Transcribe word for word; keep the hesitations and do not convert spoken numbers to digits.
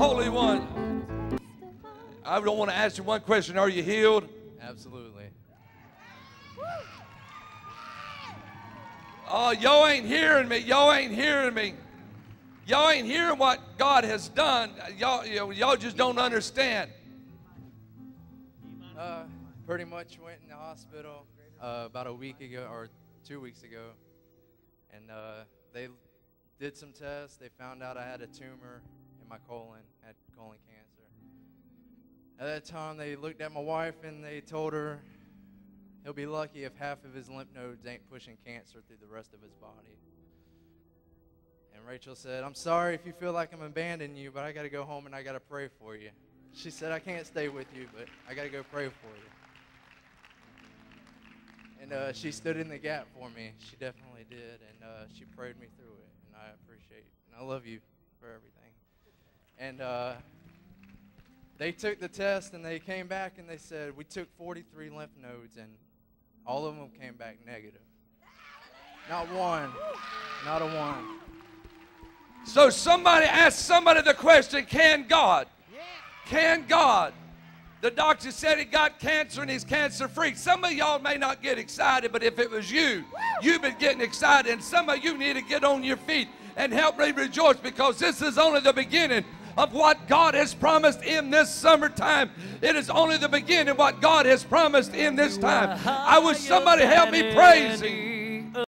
Holy One. I don't want to ask you one question. Are you healed? Absolutely. Oh, y'all ain't hearing me. Y'all ain't hearing me. Y'all ain't hearing what God has done. Y'all, y'all just don't understand. Uh, pretty much went in the hospital uh, about a week ago or two weeks ago, and uh, they did some tests. They found out I had a tumor in my colon, had colon cancer. At that time, they looked at my wife and they told her he'll be lucky if half of his lymph nodes ain't pushing cancer through the rest of his body. And Rachel said, "I'm sorry if you feel like I'm abandoning you, but I got to go home and I got to pray for you." She said, "I can't stay with you, but I got to go pray for you." And uh, she stood in the gap for me. She definitely did, and uh, she prayed me through it, and I appreciate it. And I love you for everything. And uh, they took the test, and they came back, and they said, we took forty-three lymph nodes, and all of them came back negative. Not one. Not a one. So somebody asked somebody the question, can God? Can God? The doctor said he got cancer and he's cancer-free. Some of y'all may not get excited, but if it was you, you've been getting excited, and some of you need to get on your feet and help me rejoice, because this is only the beginning of what God has promised in this summertime. It is only the beginning of what God has promised in this time. I wish somebody help me praise him.